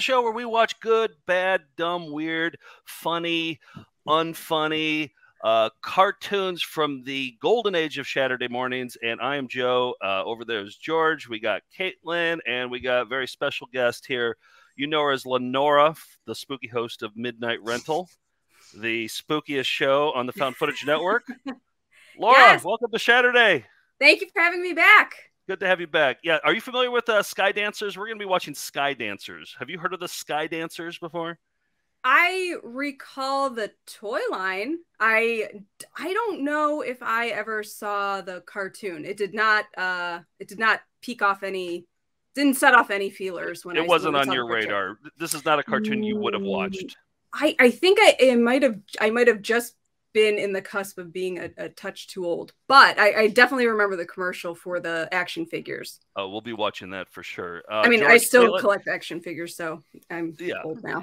Show where we watch good, bad, dumb, weird, funny, unfunny cartoons from the golden age of Saturday mornings. And I am Joe. Over there is George. We got Caitlin, and we got a very special guest here. You know her as Lenora, the spooky host of Midnight Rental, the spookiest show on the Found Footage Network. Laura, yes. Welcome to Saturday. Thank you for having me back. Good to have you back. Yeah, are you familiar with Sky Dancers? We're going to be watching Sky Dancers. Have you heard of the Sky Dancers before? I recall the toy line. I don't know if I ever saw the cartoon. It did not peak off any. Didn't set off any feelers when it wasn't on your radar. This is not a cartoon you would have watched. I think I might have just been in the cusp of being a touch too old, but I definitely remember the commercial for the action figures. Oh, we'll be watching that for sure. I mean, George, I still collect action figures, so I'm old now.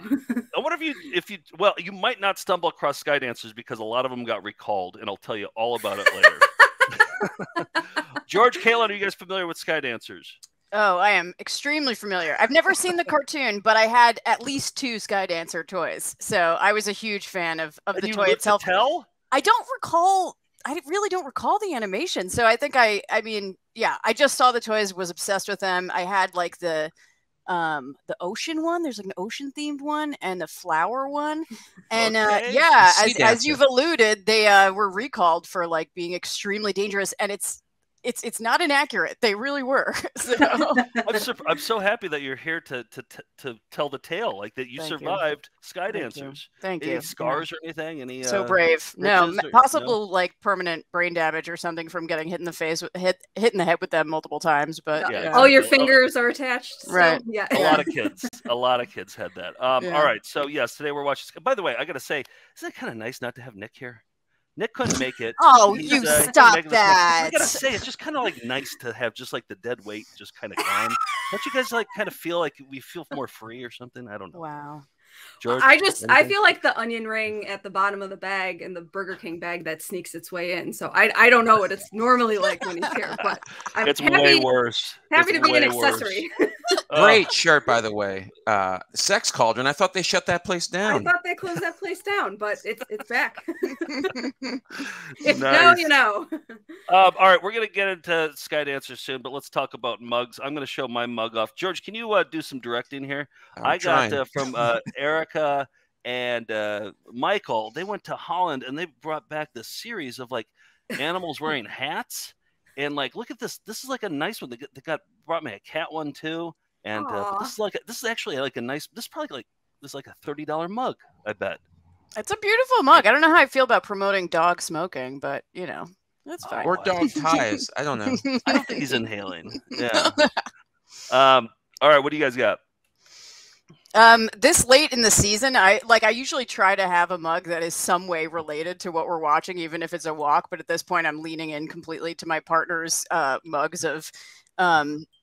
I wonder if you might not stumble across Sky Dancers because a lot of them got recalled, and I'll tell you all about it later. George, Caitlin, are you guys familiar with Sky Dancers? Oh, I am extremely familiar. I've never seen the cartoon, but I had at least 2 Sky Dancer toys. So I was a huge fan of the toy itself. I really don't recall the animation. So I think I just saw the toys, was obsessed with them. I had like the ocean one. There's like an ocean themed one and the flower one. And as you've alluded, they were recalled for like being extremely dangerous, and it's not inaccurate. They really were. So. I'm so happy that you're here to tell the tale, like that you survived Sky Dancers. Thank you. Any scars or anything? Any so brave? No, possible like permanent brain damage or something from getting hit in the face, hit in the head with them multiple times. But yeah, all your fingers are attached, so, right? Yeah, a lot of kids had that. All right, so yes, today we're watching. By the way, I gotta say, isn't it kind of nice not to have Nick here? Nick couldn't make it. Oh, you stop that. I gotta say, it's just kind of like nice to have just like the dead weight just kind of gone. Don't you guys like kind of feel like we feel more free or something? I don't know. Wow. George, I feel like the onion ring at the bottom of the bag and the Burger King bag that sneaks its way in. So I don't know what it's normally like when he's here, but it's way worse. Happy to be an accessory. Great shirt, by the way. Sex Cauldron. I thought they shut that place down. I thought they closed that place down, but it's back. If nice. No, you know. All right, we're gonna get into Sky Dancer soon, but let's talk about mugs. I'm gonna show my mug off. George, can you do some directing here? I got from Erica and Michael. They went to Holland and they brought back this series of like animals wearing hats. And like, look at this. This is like a nice one. They brought me a cat one too. And this is probably like a $30 mug, I bet. It's a beautiful mug. I don't know how I feel about promoting dog smoking, but you know, that's fine. Or dog ties. I don't know. I don't think he's inhaling. Yeah. All right. What do you guys got? This late in the season, I usually try to have a mug that is some way related to what we're watching, even if it's a walk. But at this point, I'm leaning in completely to my partner's mugs of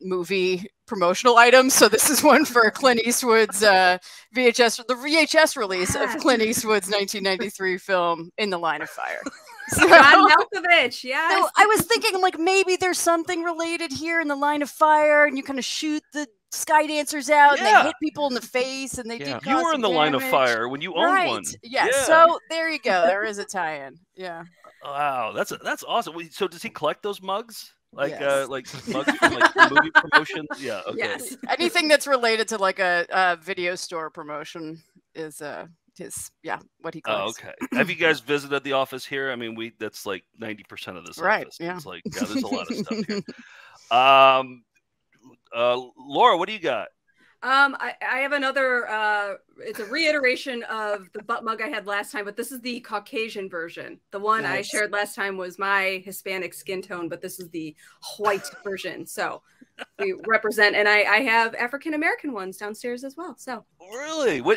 movie promotional items. So this is one for Clint Eastwood's VHS release of Clint Eastwood's 1993 film In the Line of Fire. So, John Malkovich, yeah. So I was thinking like maybe there's something related here in the Line of Fire, and you kind of shoot the Sky Dancers out and they hit people in the face and they did cause you were in the damage. Line of fire when you owned one. Yeah, so there you go. There is a tie-in. Yeah. Wow, that's awesome. So does he collect those mugs? Like like mugs from like movie promotions? Yeah, okay. Yes. Anything that's related to like a video store promotion is his, yeah, what he calls. Oh, okay. Have you guys visited the office here? I mean, that's like 90% of this office. Yeah. It's like, yeah, there's a lot of stuff here. Laura, what do you got? I have another, it's a reiteration of the butt mug I had last time, but this is the Caucasian version. The one I shared last time was my Hispanic skin tone, but this is the white version. So we represent, and I have African-American ones downstairs as well. So really, where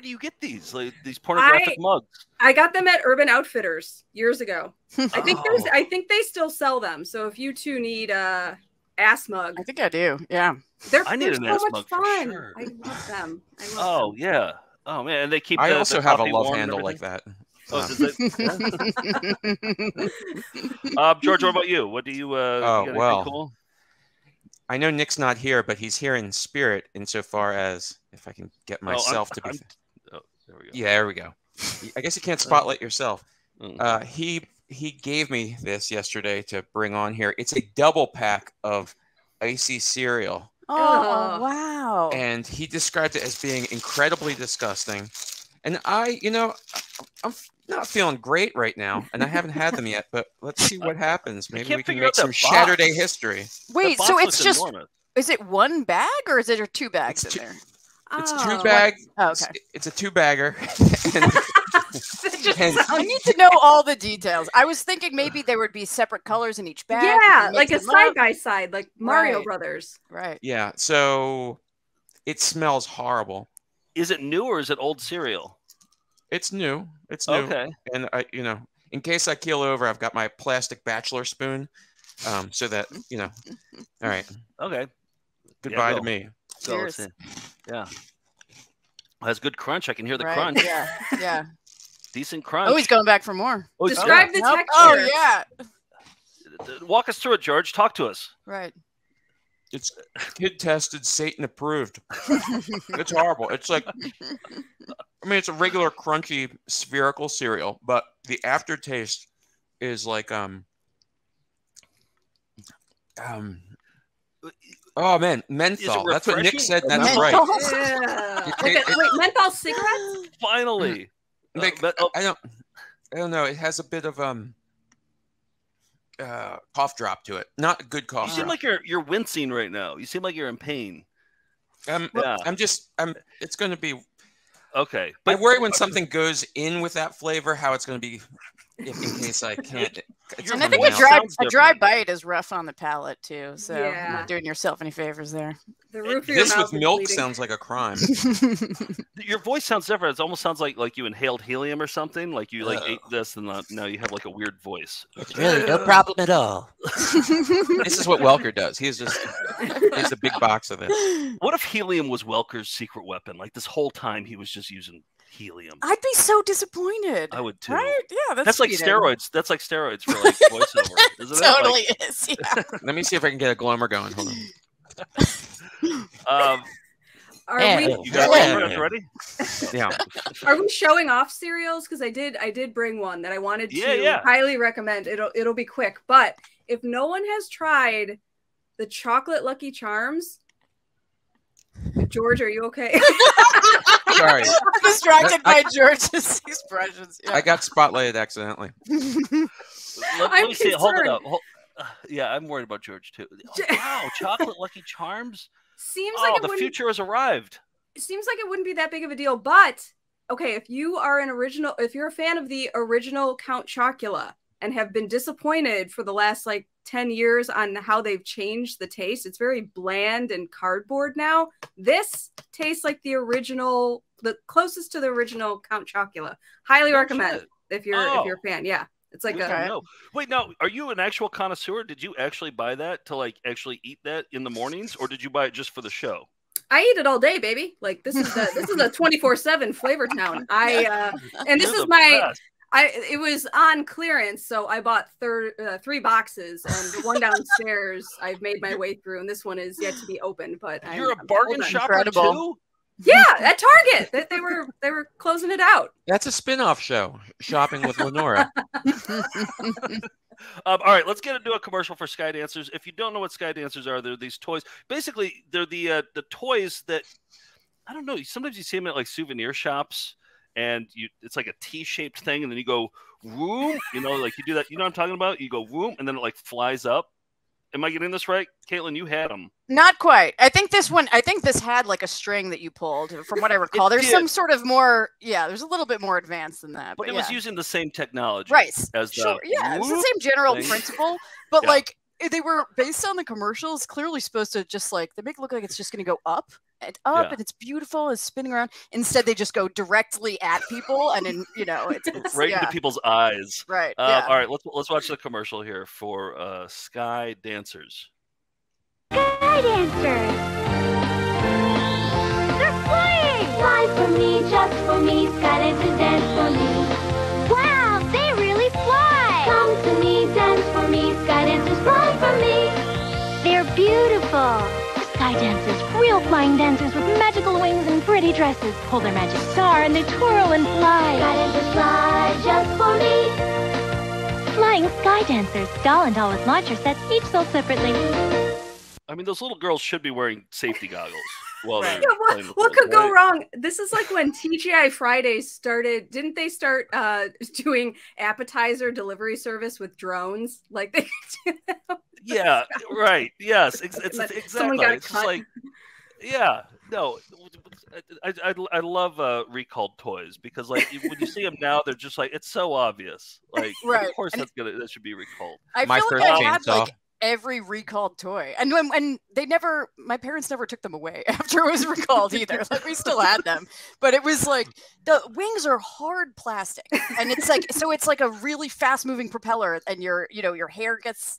do you get these, like, these pornographic mugs? I got them at Urban Outfitters years ago. I think they still sell them. So if you two need ass mug. I think I do. Yeah. I need an ass mug for sure. I love them. I love them. Yeah. Oh man, and they keep. I also have a love handle like that. Oh, George, what about you? What do you? Oh, well. Cool? I know Nick's not here, but he's here in spirit. Insofar as if I can get myself to be. Oh, there we go. Yeah, there we go. I guess you can't spotlight yourself. He gave me this yesterday to bring on here. It's a double pack of icy cereal. Oh, wow. And he described it as being incredibly disgusting. And I, you know, I'm not feeling great right now, and I haven't had them yet, but let's see what happens. Maybe we can make some Saturday history. Wait, so it's just, is it one bag or is it two bags in there? It's two bag. Oh, okay. It's a two bagger. I need to know all the details. I was thinking maybe there would be separate colors in each bag. Yeah, like a side by side, like Mario Brothers. Right. Yeah. So it smells horrible. Is it new or is it old cereal? It's new. It's new. Okay. And I, you know, in case I keel over, I've got my plastic bachelor spoon, so that you know. All right. Okay. Goodbye to me. Cheers. Yeah. That's good crunch. I can hear the crunch. Yeah. Yeah. Decent crunch. Oh, he's going back for more. Oh, describe the texture. Oh, yeah. Walk us through it, George. Talk to us. Right. It's kid tested, Satan approved. It's horrible. It's like, I mean, it's a regular crunchy spherical cereal, but the aftertaste is like, oh man, menthol. That's what Nick said. That's right. Yeah. Okay, wait, menthol cigarettes? Finally. Like, I don't know. It has a bit of cough drop to it. Not a good cough. You seem like you're wincing right now. You seem like you're in pain. Yeah. I'm just. It's going to be okay. But I worry when something goes in with that flavor, how it's going to be. If in case I can't. And I think a dry bite is rough on the palate too, so yeah. You're not doing yourself any favors there. The roof of this with milk bleeding. Sounds like a crime. Your voice sounds different. It almost sounds like you inhaled helium or something. Like you like ate this and now you have like a weird voice. It's really no problem at all. This is what Welker does. He's a big box of it. What if helium was Welker's secret weapon? Like this whole time he was just using helium. I'd be so disappointed. I would too. Right? Yeah, that's like steroids. That's like steroids for like voiceover. Isn't totally it? Like... is. Yeah. Let me see if I can get a glamour going. Hold on. You guys ready? Yeah. Are we showing off cereals? Because I did bring one that I wanted to highly recommend. It'll be quick, but if no one has tried the Chocolate Lucky Charms, George, are you okay? Sorry. I'm distracted by George's expressions. Yeah. I got spotlighted accidentally. Let me see. Hold it up. Yeah, I'm worried about George too. Oh, wow, Chocolate Lucky Charms. Seems like the future has arrived. It seems like it wouldn't be that big of a deal, but okay, if you're a fan of the original Count Chocula and have been disappointed for the last like 10 years on how they've changed the taste. It's very bland and cardboard now. This tastes like the original, the closest to the original Count Chocula. Highly recommend if you're a fan. Yeah. It's like Wait, now, are you an actual connoisseur? Did you actually buy that to like actually eat that in the mornings, or did you buy it just for the show? I eat it all day, baby. Like this is a 24/7 flavor town. And this is my best. It was on clearance, so I bought three boxes, and the one downstairs I've made my way through, and this one is yet to be opened. But I'm a bargain shopper too? Yeah, at Target, they were closing it out. That's a spin-off show, Shopping with Lenora. All right, let's get into a commercial for Sky Dancers. If you don't know what Sky Dancers are, they're these toys. Basically, they're the toys that I don't know. Sometimes you see them at like souvenir shops. and you, it's like a T-shaped thing, and then you go whoom, you know, like you do that. You know what I'm talking about? You go whoom, and then it like flies up. Am I getting this right, Caitlin? You had them. Not quite. I think this one. I think this had like a string that you pulled, from what I recall. There's some sort of more. Yeah, there's a little bit more advanced than that. But it was using the same technology, right? As sure. Yeah, it's the same general principle, but like they were based on the commercials. Clearly supposed to just like they make it look like it's just going to go up and up, and it's beautiful. It's spinning around. Instead, they just go directly at people, and in, you know, it's right into people's eyes. Right. All right, let's watch the commercial here for Sky Dancers. Sky Dancers, they're flying. Fly for me, just for me. Sky Dancers, dance for me. Wow, they really fly. Come to me, dance for me. Sky Dancers, fly for me. They're beautiful. Sky dancers, real flying dancers with magical wings and pretty dresses, pull their magic star and they twirl and fly. Sky dancers fly just for me. Flying sky dancers, doll and doll with launcher sets, each sold separately. I mean, those little girls should be wearing safety goggles. Well, yeah, what could go wrong? This is like when TGI Fridays started. Didn't they start doing appetizer delivery service with drones? Like they do that. Yeah, right. Yes, exactly. It's just like, yeah, no. I love recalled toys because like when you see them now, they're just like it's so obvious. Like right. Of course that should be recalled. My first chainsaw. Every recalled toy, and when they never, my parents never took them away after it was recalled either. Like we still had them, but it was like the wings are hard plastic, and it's like so it's like a really fast moving propeller, and your hair gets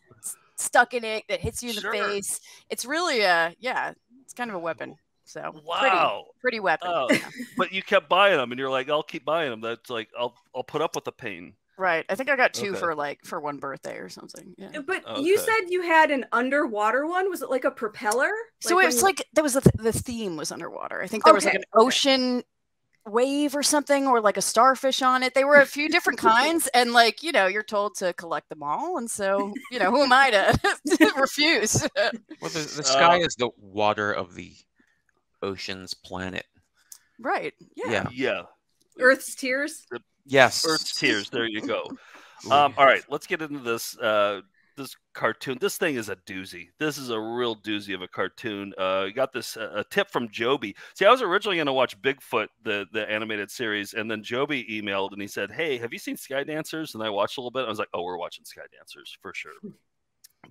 stuck in it, that hits you in the face. It's really it's kind of a weapon. So pretty weapon. Oh. Yeah. But you kept buying them, and you're like, I'll keep buying them. That's like I'll put up with the pain. Right. I think I got two for one birthday or something. Yeah. But you said you had an underwater one. Was it like a propeller? So like it was like there was the theme was underwater. I think there was like an ocean wave or something, or like a starfish on it. They were a few different kinds, and like, you know, you're told to collect them all. And so, you know, who am I to refuse? Well, the sky is the water of the ocean's planet. Right. Yeah. Yeah. Earth's tears. Yes. Earth's tears. There you go. All right. Let's get into this this cartoon. This thing is a doozy. This is a real doozy of a cartoon. You got this a tip from Joby. See, I was originally going to watch Bigfoot, the animated series, and then Joby emailed and he said, hey, have you seen Sky Dancers? And I watched a little bit. I was like, oh, we're watching Sky Dancers for sure.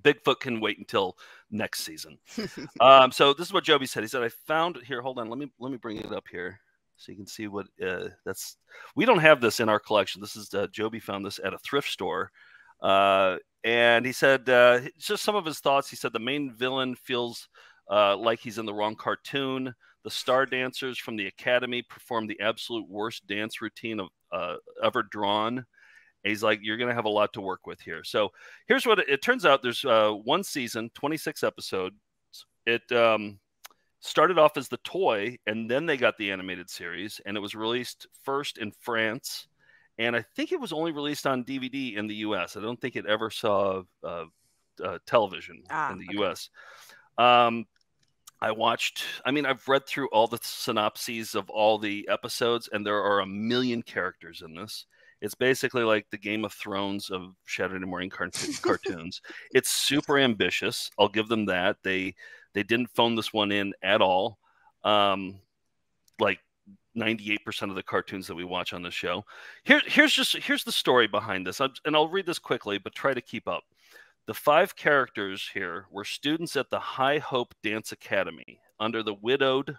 Bigfoot can wait until next season. So this is what Joby said. He said, I found it here. Hold on. Let me bring it up here. So you can see what that's. We don't have this in our collection. This is Joby found this at a thrift store, and he said just some of his thoughts. He said the main villain feels like he's in the wrong cartoon. The star dancers from the academy perform the absolute worst dance routine of ever drawn. And he's like, you're going to have a lot to work with here. So here's what it turns out. There's one season, 26 episodes. It started off as the toy, and then they got the animated series, and it was released first in France, and I think it was only released on DVD in the U.S. I don't think it ever saw television in the U.S. I watched, I mean, I've read through all the synopses of all the episodes, and there are 1 million characters in this. It's basically like the Game of Thrones of Saturday morning cartoons. It's super ambitious. I'll give them that. They didn't phone this one in at all. Like 98% of the cartoons that we watch on the show. Here's the story behind this. And I'll read this quickly, but try to keep up. The 5 characters here were students at the High Hope Dance Academy under the widowed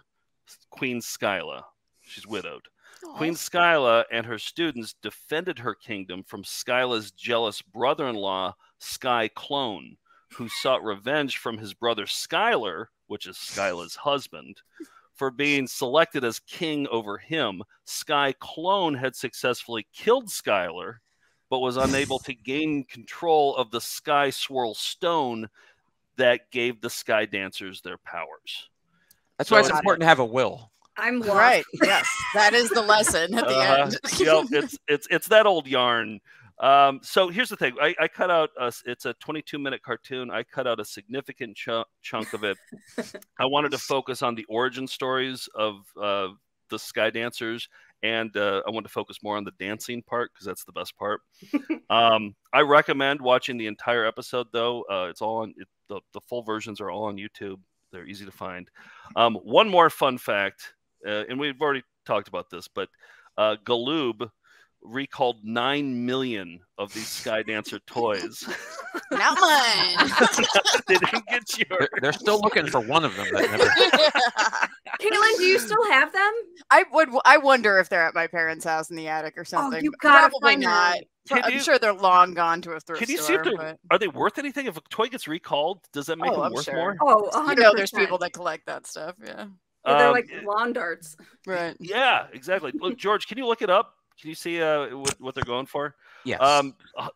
Queen Skyla. She's widowed. Aww. Queen Skyla and her students defended her kingdom from Skyla's jealous brother-in-law, Sky Clone, who sought revenge from his brother Skylar, which is Skyla's husband, for being selected as king over him. Sky Clone had successfully killed Skylar, but was unable to gain control of the Sky Swirl Stone that gave the Sky Dancers their powers. That's why it's important to have a will. I'm lost. Right. Yes, that is the lesson at the end. You know, it's that old yarn. So here's the thing. I cut out it's a 22-minute cartoon. I cut out a significant chunk of it. I wanted to focus on the origin stories of the Sky Dancers And I want to focus more on the dancing part because that's the best part. I recommend watching the entire episode, though. It's all on the full versions are all on YouTube. They're easy to find. One more fun fact, and we've already talked about this, but Galoob recalled 9 million of these Sky Dancer toys. Not mine. They didn't get yours. They're still looking for one of them. That never... Caitlin, do you still have them? I would. I wonder if they're at my parents' house in the attic or something. Oh, you gotta probably not. I'm sure they're long gone to a thrift store. Can you see if they're, are they worth anything? If a toy gets recalled, does that make them worth more? Oh, 100%. You know, there's people that collect that stuff. Yeah. They're like lawn darts. Right. Yeah, exactly. Look, George, can you look it up? Can you see what they're going for? Yes.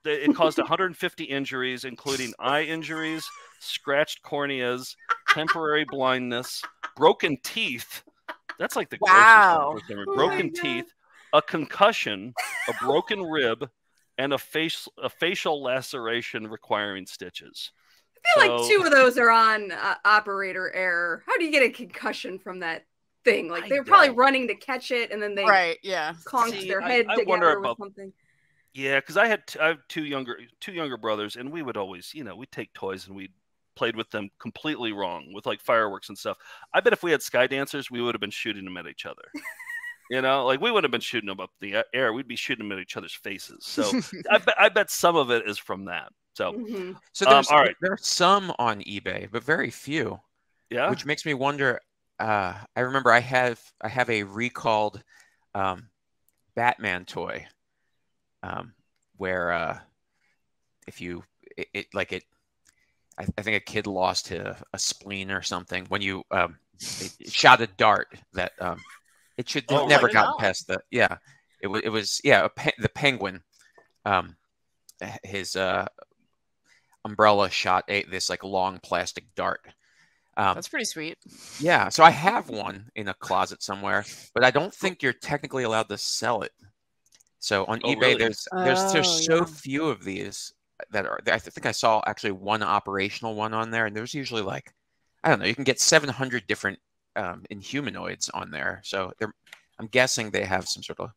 It caused 150 injuries, including eye injuries, scratched corneas, temporary blindness, broken teeth. That's like the grossest thing. Broken teeth, a concussion, a broken rib, and a facial laceration requiring stitches. I feel like two of those are on operator error. How do you get a concussion from that thing? Like they were probably running to catch it, and then they conked their head together or something. Yeah, because I have two younger brothers, and we would always, you know, we'd take toys and we'd played with them completely wrong with like fireworks and stuff. I bet if we had Sky Dancers, we would have been shooting them at each other. You know, like we wouldn't have been shooting them up the air. We'd be shooting them at each other's faces. So I bet some of it is from that. So, so there's, all right, there are some on eBay, but very few. Yeah, which makes me wonder. I remember I have a recalled Batman toy where if you I think a kid lost a spleen or something when you it shot a dart that it should never gotten past the the Penguin his umbrella shot this like long plastic dart. That's pretty sweet. Yeah, so I have one in a closet somewhere, but I don't think you're technically allowed to sell it. So on eBay, really? there's so few of these that are. I think I saw actually one operational one on there, and there's usually like, I don't know, you can get 700 different Inhumanoids on there. So I'm guessing they have some sort of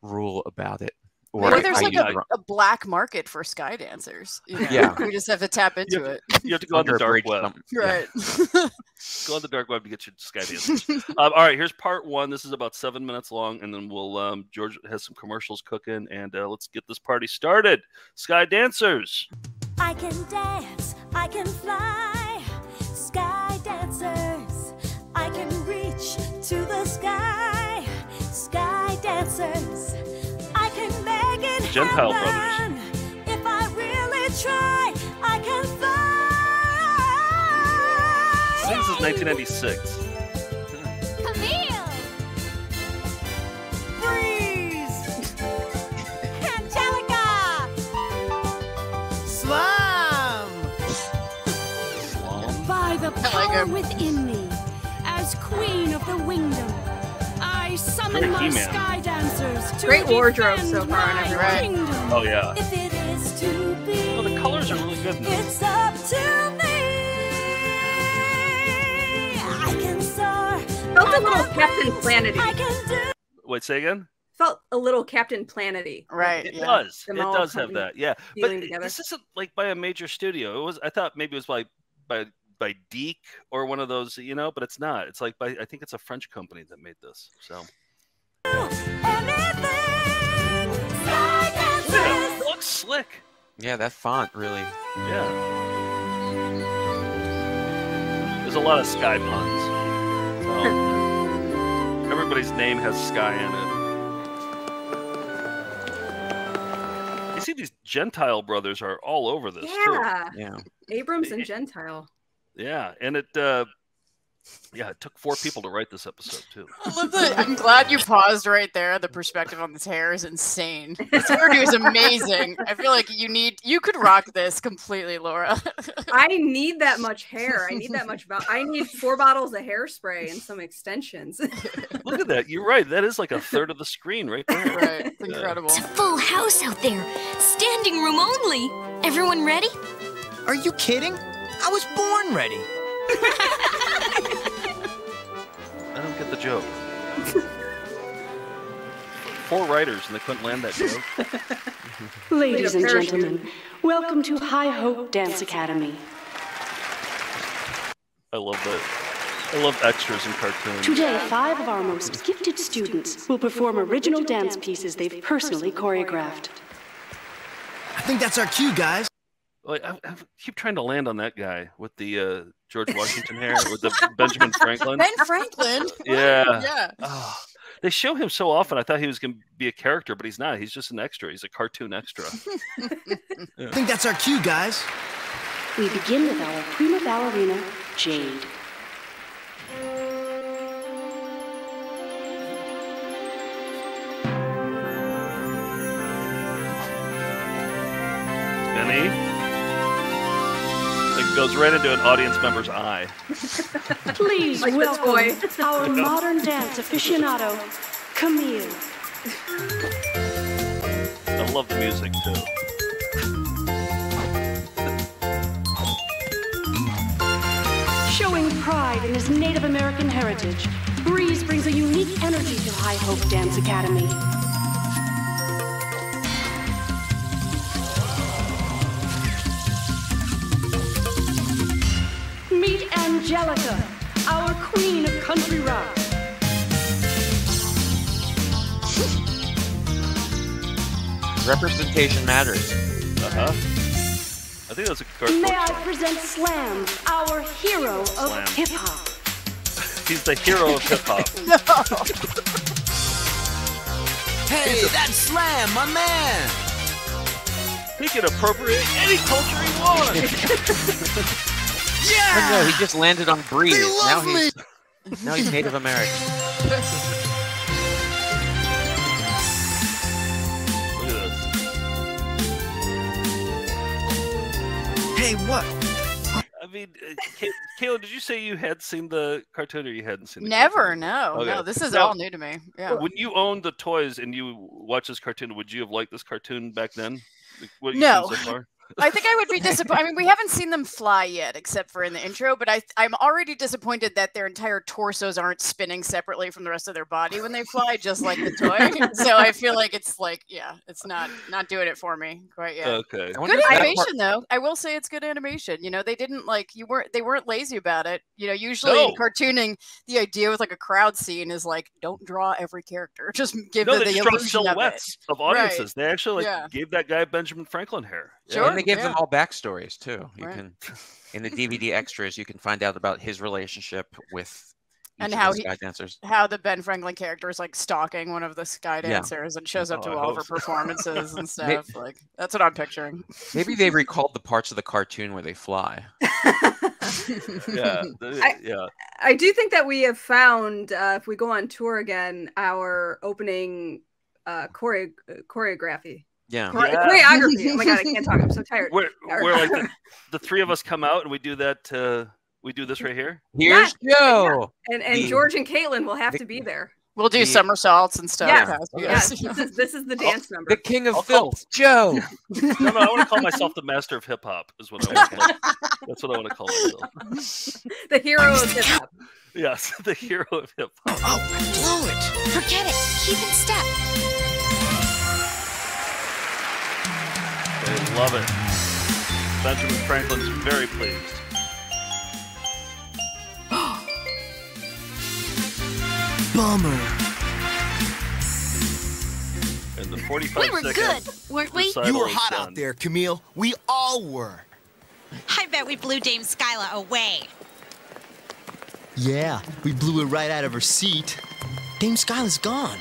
rule about it. Or well, there's like a black market for Sky Dancers. You know? Yeah, we just have to tap into it. You have to go on the dark web, right? Yeah. Go on the dark web to get your Sky Dancers. All right, here's part one. This is about 7 minutes long, and then we'll George has some commercials cooking, and let's get this party started. Sky Dancers. I can dance. I can fly. Sky Dancers. I can reach to the sky. Sky Dancers. Gentile Brothers. If I really try, I can fly. This is 1996. Camille. Breeze. Angelica. Slum. By the power within me, as queen of the Wingdom, I summon my Sky Dancers to great wardrobe so far on every kingdom. Oh yeah. If it is to be, well, the colors are really good. It's up to me. I can soar. Felt a little Captain Planet-y. Wait, say again? Felt a little Captain Planet-y. Right. It does. It does have that. Yeah. But this isn't like by a major studio. It was. I thought maybe it was by Deek or one of those, you know, but it's not. It's like by, I think it's a French company that made this. So it looks slick. Yeah, that font really. Yeah. There's a lot of sky puns. So everybody's name has sky in it. You see, these Gentile brothers are all over this too. Yeah. Abrams and Gentile. Yeah, and it it took 4 people to write this episode too. I'm glad you paused right there. The perspective on this hair is insane. This hairdo is amazing. I feel like you could rock this completely, Laura. I need that much hair. I need that much. I need 4 bottles of hairspray and some extensions. Look at that. You're right. That is like a third of the screen right there. Right. It's incredible. It's a full house out there. Standing room only. Everyone ready? Are you kidding? I was born ready. I don't get the joke. 4 writers and they couldn't land that joke. Ladies and gentlemen, welcome to High Hope Dance Academy. I love that. I love extras in cartoons. Today, 5 of our most gifted students will perform original dance pieces they've personally choreographed. I think that's our cue, guys. Like, I keep trying to land on that guy with the George Washington hair, with the Benjamin Franklin. Ben Franklin? Yeah. Yeah. Oh, they show him so often. I thought he was going to be a character, but he's not. He's just an extra. He's a cartoon extra. Yeah. I think that's our cue, guys. We begin with our prima ballerina, Jade. Goes right into an audience member's eye. Please like welcome our modern dance aficionado, Camille. I love the music too. Showing pride in his Native American heritage, Breeze brings a unique energy to High Hope Dance Academy. Angelica, our queen of country rock. Representation matters. I think that's a card. May I present Slam, our hero of hip hop? He's the hero of hip hop. No. Hey, that's Slam, my man. He can appropriate any culture he wants. Yeah! Oh, no, he just landed on Breeze. Now he's Native American. Look at this. Hey, what? I mean, Kayla, did you say you had seen the cartoon or you hadn't seen it? Never, no. Okay. No, this is all new to me. Yeah. When you owned the toys and you watched this cartoon, would you have liked this cartoon back then? Like, what have you seen so far? I think I would be disappointed. I mean, we haven't seen them fly yet, except for in the intro, but I'm already disappointed that their entire torsos aren't spinning separately from the rest of their body when they fly, just like the toy. So I feel like it's like, yeah, it's not doing it for me quite yet. Okay. Good animation, though. I will say it's good animation. You know, they didn't like, they weren't lazy about it. You know, usually in cartooning, the idea with like a crowd scene is like, don't draw every character. Just give them the illusion of it. Of audiences. Right. They actually like, gave that guy Benjamin Franklin hair. Sure. And they give them all backstories too. You can, in the DVD extras, you can find out about his relationship with how the Ben Franklin character is like stalking one of the Sky Dancers and shows up to all of her performances and stuff. Like that's what I'm picturing. Maybe they recalled the parts of the cartoon where they fly. I do think that we have found if we go on tour again, our opening choreography. Yeah. Choreography. Oh my god, I can't talk. I'm so tired. We're like the 3 of us come out and we do that. We do this right here. Here's Joe. Yeah. And George and Caitlin will have to be there. We'll do somersaults and stuff. Yeah. This is the dance number. The king of filth, Joe. No, I want to call myself the master of hip hop. Is what I want to call. That's what I want to call myself. The hero of hip hop. Yes, the hero of hip hop. Oh, I blew it. Forget it. Keep in step. They love it. Benjamin Franklin's very pleased. Bummer. And the 45 seconds. We were good, weren't we? You were hot out there, Camille. We all were. I bet we blew Dame Skyla away. Yeah, we blew her right out of her seat. Dame Skyla's gone.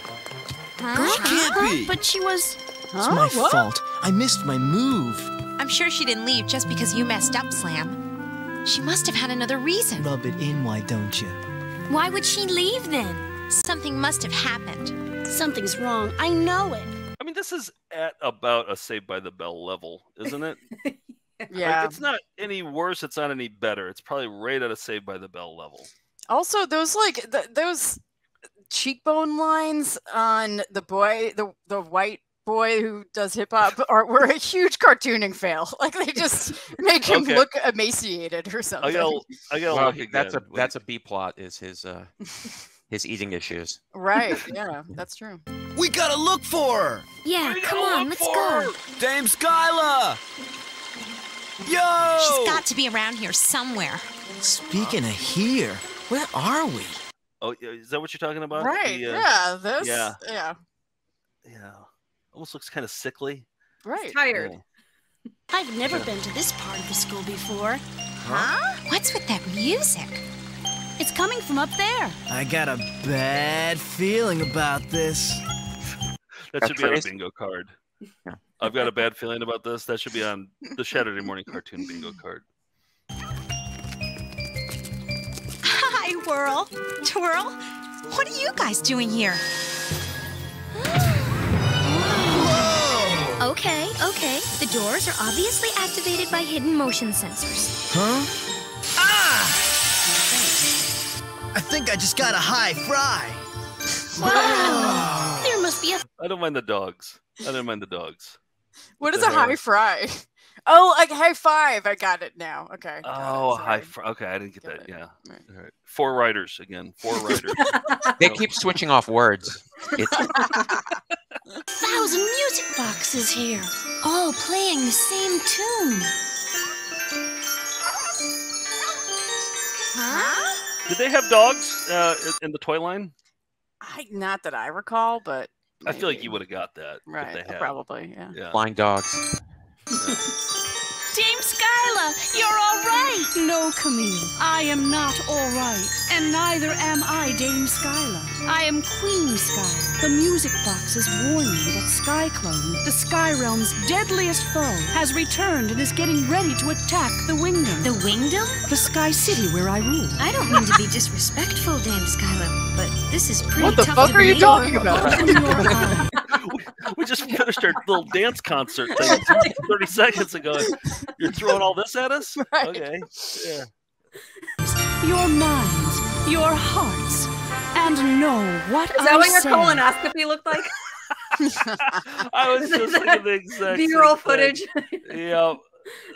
Girl can't be. But she was... It's my fault. I missed my move. I'm sure she didn't leave just because you messed up, Slam. She must have had another reason. Rub it in, why don't you? Why would she leave then? Something must have happened. Something's wrong. I know it. I mean, this is at about a Saved by the Bell level, isn't it? Like, it's not any worse. It's not any better. It's probably right at a Saved by the Bell level. Also, those like those cheekbone lines on the boy, the white boy who does hip hop were a huge cartooning fail. Like they just made him look emaciated or something. I gotta look that's a B plot is his eating issues. Right. Yeah, that's true. We gotta look for her! Yeah, come on, let's go! Dame Skyla! Yo! She's got to be around here somewhere. Speaking of here, where are we? Oh, is that what you're talking about? Right, the, yeah. Almost looks kind of sickly. Right. It's tired. Yeah. I've never been to this part of the school before. Huh? What's with that music? It's coming from up there. I got a bad feeling about this. That should be on a bingo card. I've got a bad feeling about this. That should be on the Saturday morning cartoon bingo card. Hi, Whirl. Twirl. What are you guys doing here? Whoa! Okay, okay. The doors are obviously activated by hidden motion sensors. Huh? Ah! I think I just got a high fry. Wow. There must be a... I don't mind the dogs. I don't mind the dogs. What is a high fry? Oh, like high five. I got it now. Okay. Oh, high fry. Okay, I didn't get that. Yeah. All right. Four writers again. Four writers. They keep switching off words. 1,000 music boxes here, all playing the same tune. Huh? Did they have dogs in the toy line? Not that I recall, but maybe. I feel like you would have got that. Right, they had. Probably, yeah. Flying dogs. Yeah. Dame Skyla, you're all right. No, Camille, I am not all right, and neither am I Dame Skyla. I am Queen Skyla. The music box is warning me that Sky Clone, the Sky Realm's deadliest foe, has returned and is getting ready to attack the Wingdom. The Wingdom? The Sky City where I rule. I don't mean to be disrespectful, Dame Skyla, but this is pretty tough. What the fuck are you talking about? We just finished our little dance concert thing 30 seconds ago. You're throwing all this at us? Right. Okay. Yeah. Your minds, your hearts, and know what I say. Is that what your colonoscopy looked like? I was just looking at the exact B-roll footage. Yeah.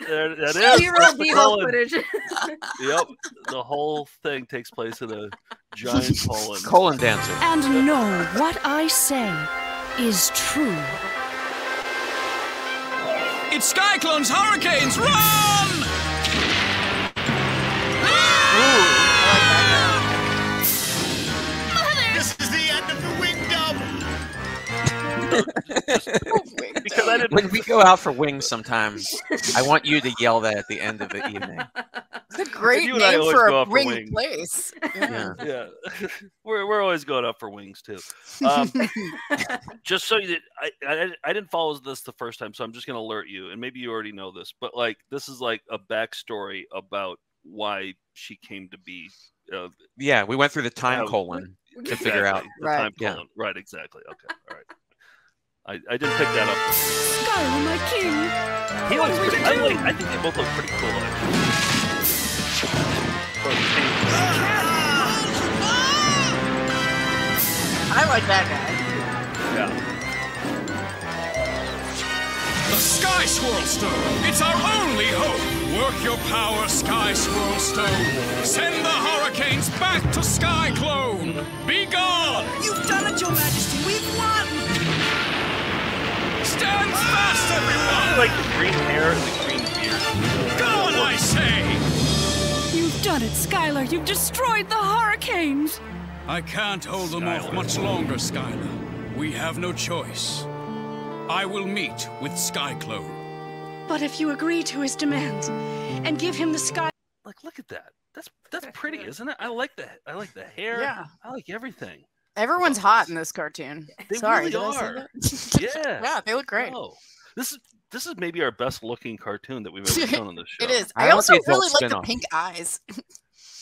That is. B-roll footage. Yep. The whole thing takes place in a giant colon. Colon dancer. And know what I say is true. It's Sky Clone's Hurricanes! Run! Ah! Mother! This is the end of the Wingdom! Because I didn't... When we go out for wings sometimes, I want you to yell that at the end of the evening. It's a great name for a wing place. Yeah. Yeah. We're always going up for wings, too. Just so you I didn't follow this the first time, so I'm just going to alert you. And maybe you already know this, but like this is like a backstory about why she came to be. Yeah, we went through the time colon to figure out. Right. Time colon. Right, exactly. Okay, all right. I didn't pick that up. Skylar, my king. He looks pretty, I think they both look pretty cool, actually. I like that guy. Yeah. The Sky Swirl Stone. It's our only hope. Work your power, Sky Swirl Stone. Send the Hurricanes back to Sky Clone. Be gone. You've done it, Your Majesty. We've won. Stand fast, everyone. Like the green hair and the green beard. Go on, I say. You've done it, Skylar. You've destroyed the Hurricanes. I can't hold them off much longer, Skylar. We have no choice. I will meet with Sky Clone. But if you agree to his demands and give him the Sky... Like, look at that. That's pretty, isn't it? I like that. I like the hair. Yeah. I like everything. Everyone's hot in this cartoon. They really are. Yeah. Yeah, they look great. Oh, this is maybe our best looking cartoon that we've ever shown on this show. It is. I also really like the pink eyes.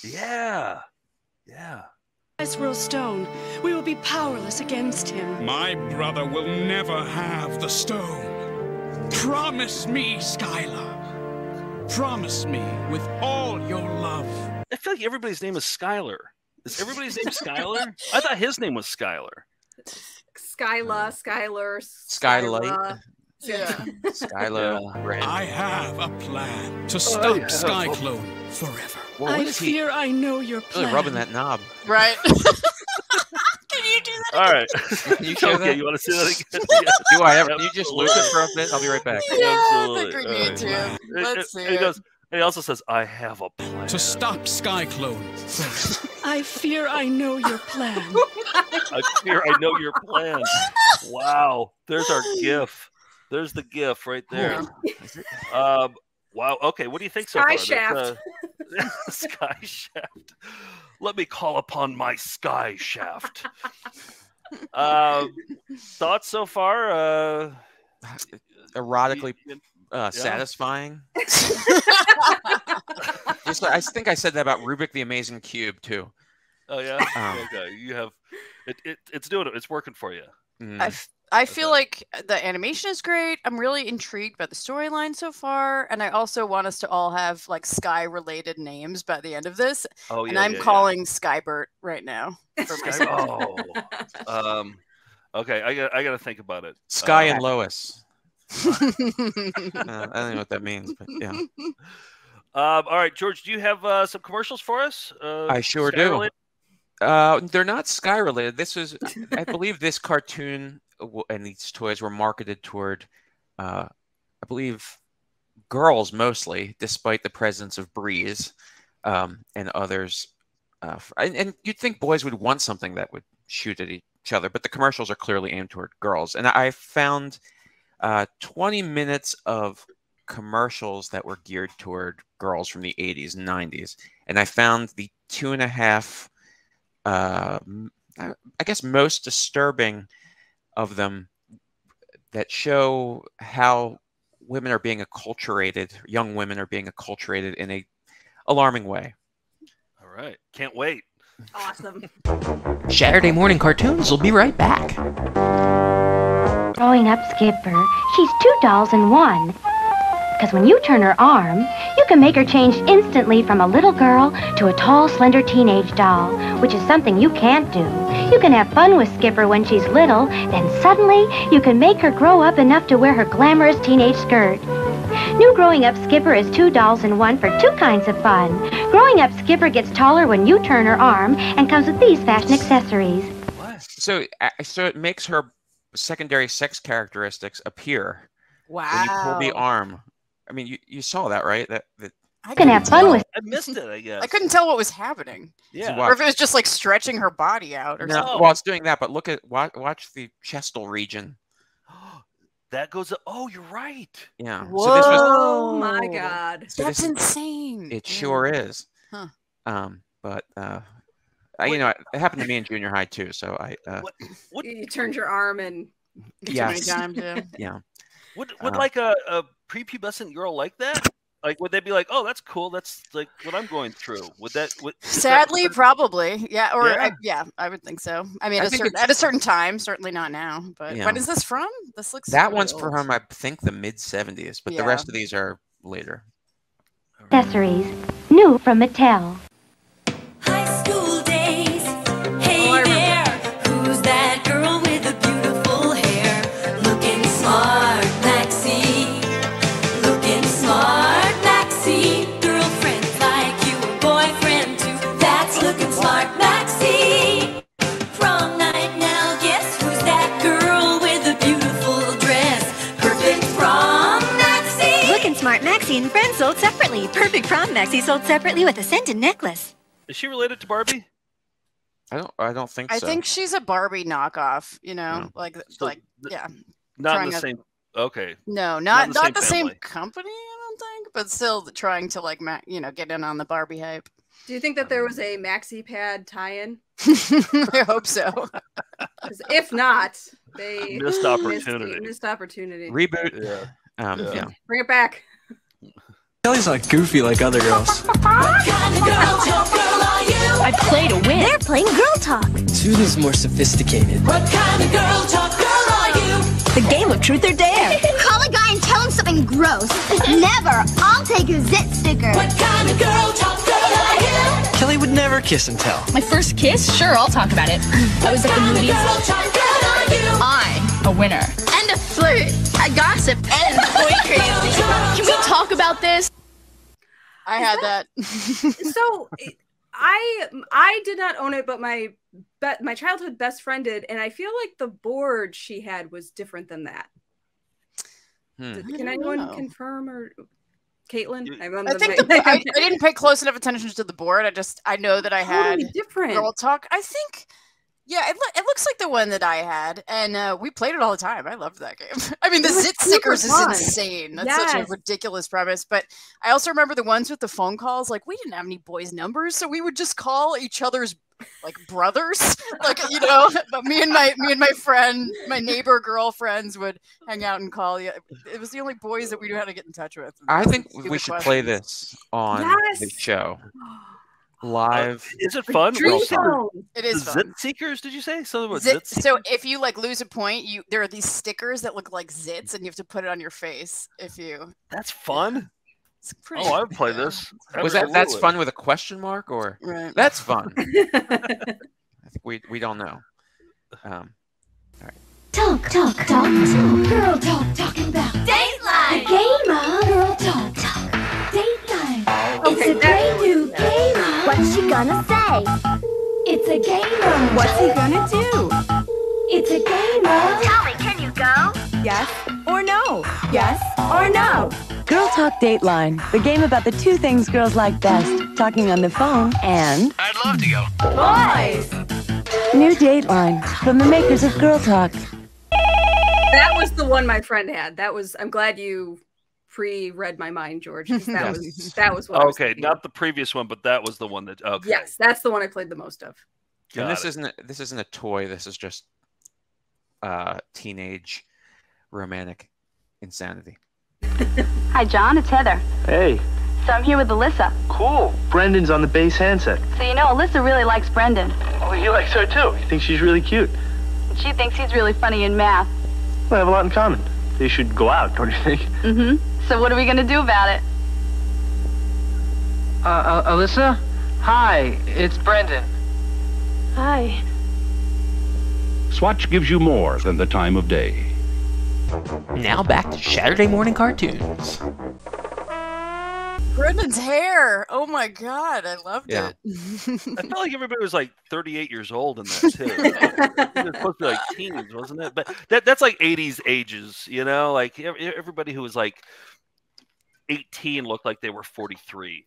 Yeah. Yeah. As Swirl Stone, we will be powerless against him. My brother will never have the stone. Promise me, Skylar. Promise me with all your love. I feel like everybody's name is Skylar. Is everybody's name Skylar? I thought his name was Skylar. Skyla, Skylar, Skylight. Yeah. Skylar. I have a plan to stop Sky Clone forever. Well, I fear I know your plan. Really rubbing that knob. Right. Can you do that again? All right. You okay, that? You want to see that again? Yes. Do I ever? Absolutely. You just lose it for a bit? I'll be right back. Yeah, absolutely. I think we need to. Right. Let's see. He also says, I have a plan. To stop Sky Clone. I fear I know your plan. I fear I know your plan. Wow. There's our GIF. There's the GIF right there. Wow. Okay. What do you think so far? Sky Shaft. Sky Shaft. Let me call upon my Sky Shaft. Thoughts so far? Erotically satisfying. Just like, I think I said that about Rubik the Amazing Cube too. Oh yeah. Okay. You have it's doing it. It's working for you. I feel like the animation is great. I'm really intrigued by the storyline so far, and I also want us to all have like Sky-related names by the end of this. Oh yeah. And I'm calling Skybert right now. Oh. Okay, I got to think about it. Sky and Lois. I don't know what that means, but yeah. All right, George, do you have some commercials for us? I sure do. They're not Sky-related. This is, I believe, this cartoon. And these toys were marketed toward, I believe, girls mostly, despite the presence of Breeze and others. And you'd think boys would want something that would shoot at each other, but the commercials are clearly aimed toward girls. And I found 20 minutes of commercials that were geared toward girls from the 80s and 90s. And I found the 2.5, I guess, most disturbing of them, that show how women are being acculturated, young women are being acculturated in a alarming way. All right. Can't wait. Awesome. Saturday morning cartoons will be right back. Growing Up Skipper, she's two dolls in one. Because when you turn her arm, you can make her change instantly from a little girl to a tall, slender teenage doll, which is something you can't do. You can have fun with Skipper when she's little, then suddenly you can make her grow up enough to wear her glamorous teenage skirt. New Growing Up Skipper is two dolls in one for two kinds of fun. Growing Up Skipper gets taller when you turn her arm and comes with these fashion accessories. So it makes her secondary sex characteristics appear. Wow. When you pull the arm. I mean, you saw that, right? That I can have fun with it. I missed it, I guess. I couldn't tell what was happening. Yeah. Or if it was just like stretching her body out or something. Well, it's doing that, but look at watch the chestal region. That goes up. Oh, you're right. Yeah. Whoa. So this was, oh my God. So that's insane. It sure is. Huh. You know, it happened to me in junior high too, so I what? You turned your arm and yeah. Would like a prepubescent girl like that? Like, would they be like, "Oh, that's cool. That's like what I'm going through." Would that? Sadly, probably, yeah. Or yeah. I would think so. I mean, at a certain time, certainly not now. But when is this from? This looks that really one's old. From I think the mid-70s, but the rest of these are later. Accessories, new from Mattel. And friends sold separately. Perfect Prom Maxie sold separately with a scented necklace. Is she related to Barbie? I don't think so. I think she's a Barbie knockoff. You know, not the same. Okay. No, not the same company. I don't think, but still trying to like get in on the Barbie hype. Do you think that there was a Maxie Pad tie-in? I hope so. If not, they missed opportunity. Missed opportunity. Reboot. Yeah. Bring it back. Kelly's not goofy like other girls. What kind of girl are you? I play to win. They're playing Girl Talk. Susan's more sophisticated. What kind of Girl Talk girl are you? The game of truth or dare. Call a guy and tell him something gross. Never. I'll take your zit sticker. What kind of Girl Talk girl are you? Kelly would never kiss and tell. My first kiss? Sure, I'll talk about it. I was at the movies. What kind of Girl Talk girl are you? I'm a winner. And a flirt. I gossip and boy crazy. Can we talk about this? I had that. So I did not own it, but my childhood best friend did, and I feel like the board she had was different than that. Can anyone confirm or Caitlin? I didn't pay close enough attention to the board. I know that I had different Girl Talk. I think, yeah, it looks like the one that I had, and we played it all the time. I loved that game. I mean, the Zit Stickers is insane. That's such a ridiculous premise. But I also remember the ones with the phone calls. Like, we didn't have any boys' numbers, so we would just call each other's like brothers, like, you know. But me and my friend, my neighbor girlfriends, would hang out and call you. It was the only boys that we knew how to get in touch with. I think we should play this on the show. Live. Is it fun? It is fun. Zit Seekers, did you say? So if you like lose a point, there are these stickers that look like zits, and you have to put it on your face if you. That's fun. It's pretty I would play this. Was that that's fun with a question mark or? Right. That's fun. I think we don't know. All right. Talk. Girl talk, talking about Dateline. The game of Girl Talk. Dateline. It's a brand new game. What's she gonna say? It's a game of. What's he gonna do? It's a game of. Tell me, can you go? Yes or no? Yes or no? Girl Talk Dateline, the game about the two things girls like best, talking on the phone and... I'd love to go. Boys! New Dateline, from the makers of Girl Talk. That was the one my friend had. That was... I'm glad you... pre-read my mind, George. That was what okay, not the previous one, but that was the one that okay. Yes, that's the one I played the most of. And this isn't a toy, this is just teenage romantic insanity. Hi John, it's Heather. Hey. So I'm here with Alyssa. Cool. Brendan's on the bass handset. So you know Alyssa really likes Brendan. Oh, he likes her too. He thinks she's really cute. She thinks he's really funny in math. Well, they have a lot in common. They should go out, don't you think? Mm-hmm. So what are we going to do about it? Alyssa? Hi, it's Brendan. Hi. Swatch gives you more than the time of day. Now back to Saturday morning cartoons. Brendan's hair. Oh my God, I loved it. I felt like everybody was like 38 years old in that too. It was supposed to be like teens, wasn't it? But that's like 80s ages, you know? Like everybody who was like 18 looked like they were 43.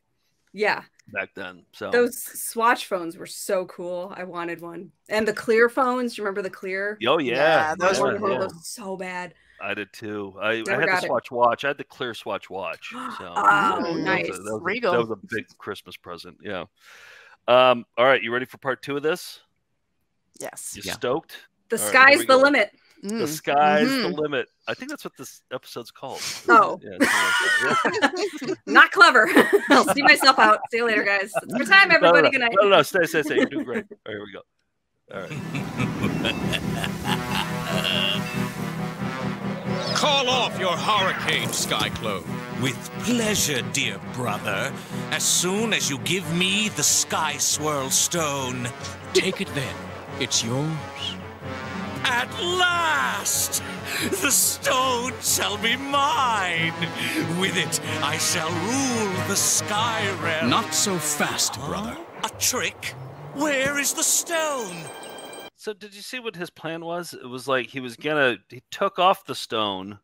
Yeah. Back then. So those Swatch phones were so cool. I wanted one. And the clear phones, do you remember the clear? Oh yeah. Yeah, those were so bad. I did too. I had the Swatch watch. I had the clear Swatch watch. So. Oh, nice. That was a big Christmas present. Yeah. All right. You ready for part two of this? Yes. You stoked? The sky's the limit. The sky's the limit. I think that's what this episode's called. Oh. Yeah. Not clever. I'll see myself out. See you later, guys. It's your time, everybody. No. Good night. No. Stay. You're doing great. All right. Here we go. All right. Call off your hurricane, Sky Clone. With pleasure, dear brother. As soon as you give me the Sky Swirl Stone. Take it then. It's yours. At last! The stone shall be mine. With it, I shall rule the Sky Realm. Not so fast, brother. A trick? Where is the stone? So did you see what his plan was? It was like he took off the stone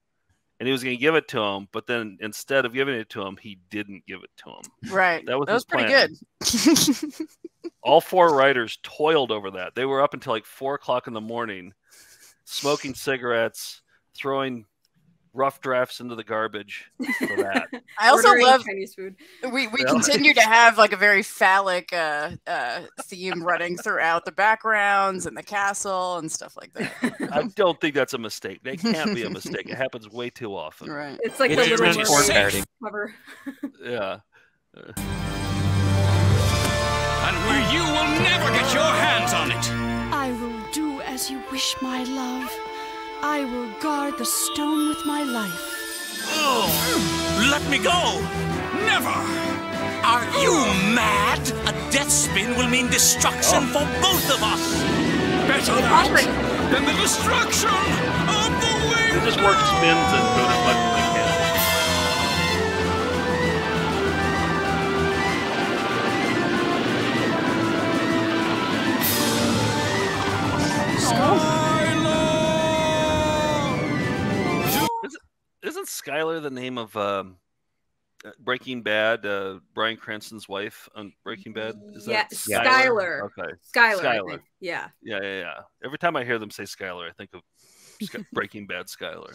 and he was going to give it to him. But then instead of giving it to him, he didn't give it to him. Right. That was pretty good. All four writers toiled over that. They were up until like 4 o'clock in the morning, smoking cigarettes, throwing rough drafts into the garbage for that. I also love Chinese food. We continue to have like a very phallic theme running throughout the backgrounds and the castle and stuff like that. I don't think that's a mistake. That can't be a mistake. It happens way too often. Right. It's like the little cover. Yeah. And where you will never get your hands on it. I will do as you wish, my love. I will guard the stone with my life. Oh, let me go! Never! Are you mad? A death spin will mean destruction for both of us! Better that than the destruction of the Wingdom! They just work spins and go as much as they can. Skylar the name of Breaking Bad, Bryan Cranston's wife on Breaking Bad? Is that Skylar? Okay. Skylar. Yeah. Every time I hear them say Skylar, I think of Breaking Bad Skylar.